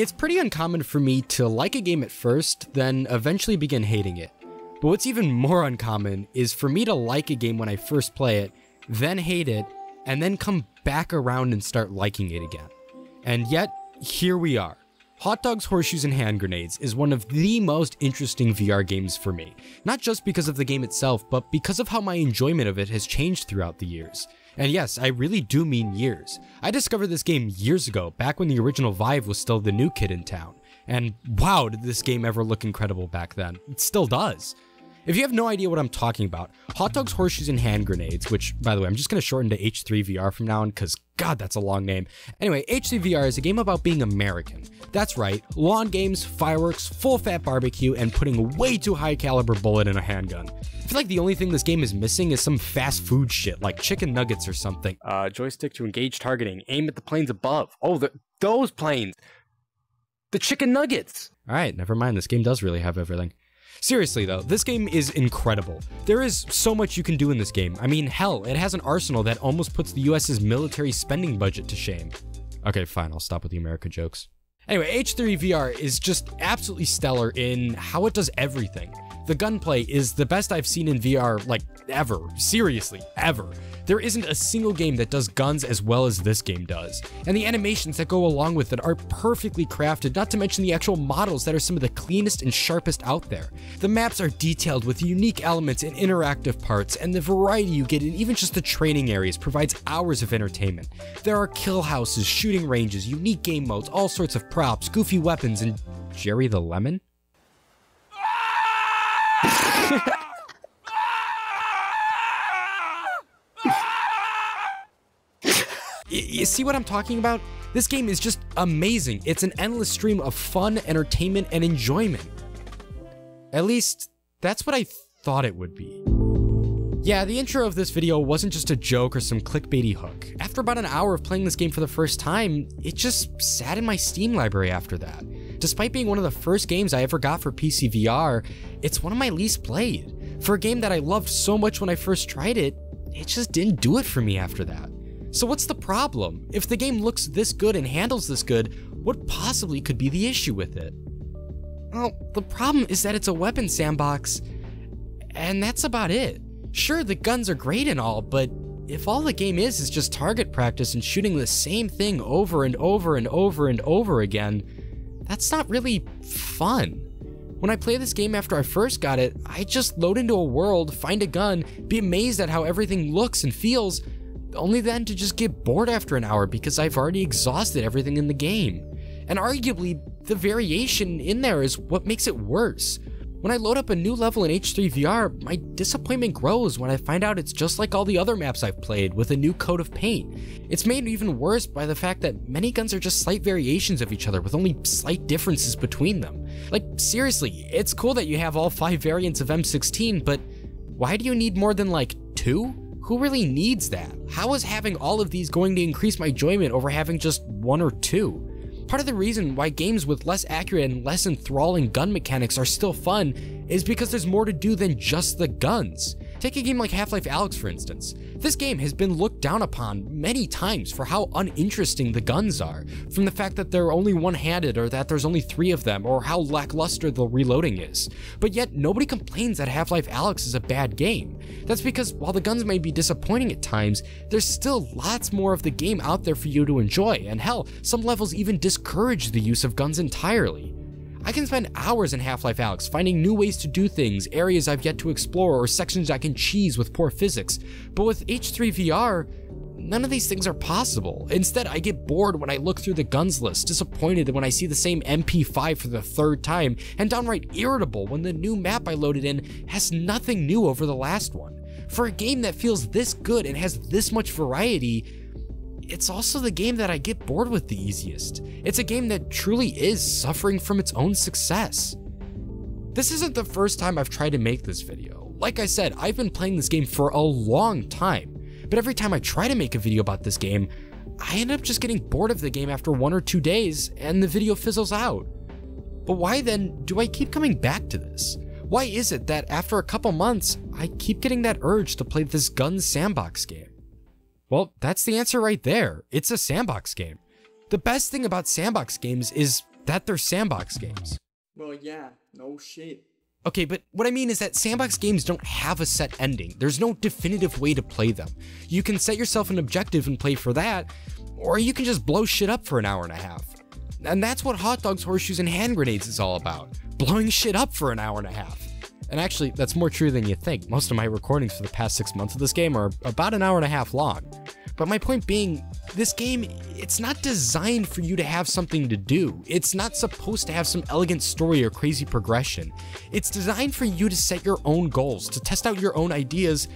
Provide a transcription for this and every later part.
It's pretty uncommon for me to like a game at first, then eventually begin hating it. But what's even more uncommon is for me to like a game when I first play it, then hate it, and then come back around and start liking it again. And yet, here we are. Hot Dogs, Horseshoes, and Hand Grenades is one of the most interesting VR games for me, not just because of the game itself, but because of how my enjoyment of it has changed throughout the years. And yes, I really do mean years. I discovered this game years ago, back when the original Vive was still the new kid in town. And wow, did this game ever look incredible back then. It still does. If you have no idea what I'm talking about, Hot Dogs, Horseshoes, and Hand Grenades, which, by the way, I'm just going to shorten to H3VR from now on, because, God, that's a long name. Anyway, H3VR is a game about being American. That's right, lawn games, fireworks, full-fat barbecue, and putting a way too high-caliber bullet in a handgun. I feel like the only thing this game is missing is some fast food shit, like chicken nuggets or something. Joystick to engage targeting. Aim at the planes above. Oh, those planes! The chicken nuggets! Alright, never mind, this game does really have everything. Seriously though, this game is incredible. There is so much you can do in this game. I mean, hell, it has an arsenal that almost puts the US's military spending budget to shame. Okay, fine, I'll stop with the America jokes. Anyway, H3VR is just absolutely stellar in how it does everything. The gunplay is the best I've seen in VR, like, ever. Seriously, ever. There isn't a single game that does guns as well as this game does. And the animations that go along with it are perfectly crafted, not to mention the actual models that are some of the cleanest and sharpest out there. The maps are detailed with unique elements and interactive parts, and the variety you get in even just the training areas provides hours of entertainment. There are kill houses, shooting ranges, unique game modes, all sorts of props, goofy weapons, and... Jerry the Lemon? You see what I'm talking about? This game is just amazing. It's an endless stream of fun, entertainment, and enjoyment. At least, that's what I thought it would be. Yeah, the intro of this video wasn't just a joke or some clickbaity hook. After about an hour of playing this game for the first time, it just sat in my Steam library after that. Despite being one of the first games I ever got for PC VR, it's one of my least played. For a game that I loved so much when I first tried it, it just didn't do it for me after that. So what's the problem? If the game looks this good and handles this good, what possibly could be the issue with it? Well, the problem is that it's a weapon sandbox, and that's about it. Sure, the guns are great and all, but if all the game is just target practice and shooting the same thing over and over and over and over again, that's not really fun. When I play this game after I first got it, I just load into a world, find a gun, be amazed at how everything looks and feels, only then to just get bored after an hour because I've already exhausted everything in the game. And arguably, the variation in there is what makes it worse. When I load up a new level in H3VR, my disappointment grows when I find out it's just like all the other maps I've played with a new coat of paint. It's made even worse by the fact that many guns are just slight variations of each other with only slight differences between them. Like, seriously, it's cool that you have all 5 variants of M16, but why do you need more than like 2? Who really needs that? How is having all of these going to increase my enjoyment over having just 1 or 2? Part of the reason why games with less accurate and less enthralling gun mechanics are still fun is because there's more to do than just the guns. Take a game like Half-Life: Alyx, for instance. This game has been looked down upon many times for how uninteresting the guns are, from the fact that they're only one-handed or that there's only 3 of them or how lackluster the reloading is. But yet, nobody complains that Half-Life: Alyx is a bad game. That's because while the guns may be disappointing at times, there's still lots more of the game out there for you to enjoy, and hell, some levels even discourage the use of guns entirely. I can spend hours in Half-Life: Alyx finding new ways to do things, areas I've yet to explore, or sections I can cheese with poor physics, but with H3VR, none of these things are possible. Instead, I get bored when I look through the guns list, disappointed when I see the same MP5 for the 3rd time, and downright irritable when the new map I loaded in has nothing new over the last one. For a game that feels this good and has this much variety, it's also the game that I get bored with the easiest. It's a game that truly is suffering from its own success. This isn't the first time I've tried to make this video. Like I said, I've been playing this game for a long time, but every time I try to make a video about this game, I end up just getting bored of the game after 1 or 2 days and the video fizzles out. But why then do I keep coming back to this? Why is it that after a couple months, I keep getting that urge to play this gun sandbox game? Well, that's the answer right there. It's a sandbox game. The best thing about sandbox games is that they're sandbox games. Well, yeah, no shit. Okay, but what I mean is that sandbox games don't have a set ending. There's no definitive way to play them. You can set yourself an objective and play for that, or you can just blow shit up for an hour and a half. And that's what Hot Dogs, Horseshoes, and Hand Grenades is all about. Blowing shit up for an hour and a half. And actually, that's more true than you think. Most of my recordings for the past 6 months of this game are about an hour and a half long. But my point being, this game, it's not designed for you to have something to do. It's not supposed to have some elegant story or crazy progression. It's designed for you to set your own goals, to test out your own ideas,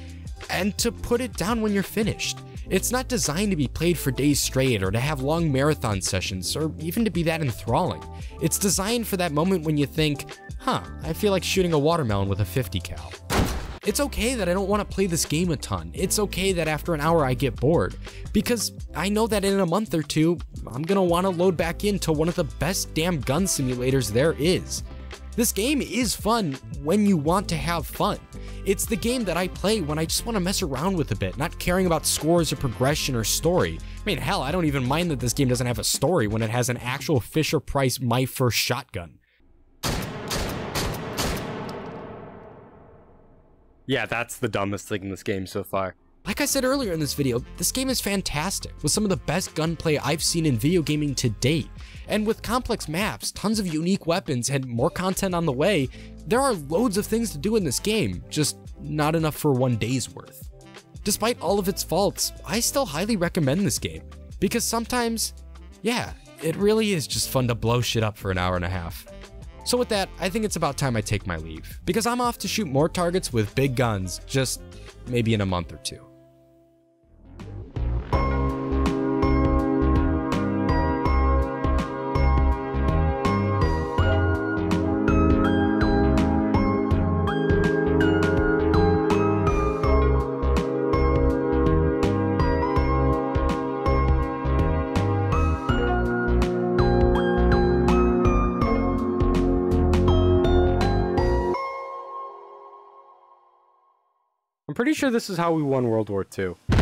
and to put it down when you're finished. It's not designed to be played for days straight or to have long marathon sessions or even to be that enthralling. It's designed for that moment when you think, huh, I feel like shooting a watermelon with a 50 cal. It's okay that I don't want to play this game a ton. It's okay that after an hour I get bored, because I know that in a month or two, I'm gonna want to load back into one of the best damn gun simulators there is. This game is fun when you want to have fun. It's the game that I play when I just want to mess around with a bit, not caring about scores or progression or story. I mean, hell, I don't even mind that this game doesn't have a story when it has an actual Fisher-Price My First Shotgun. Yeah, that's the dumbest thing in this game so far. Like I said earlier in this video, this game is fantastic, with some of the best gunplay I've seen in video gaming to date. And with complex maps, tons of unique weapons, and more content on the way, there are loads of things to do in this game, just not enough for one day's worth. Despite all of its faults, I still highly recommend this game, because sometimes, yeah, it really is just fun to blow shit up for an hour and a half. So with that, I think it's about time I take my leave, because I'm off to shoot more targets with big guns, just maybe in a month or two. I'm pretty sure this is how we won World War II.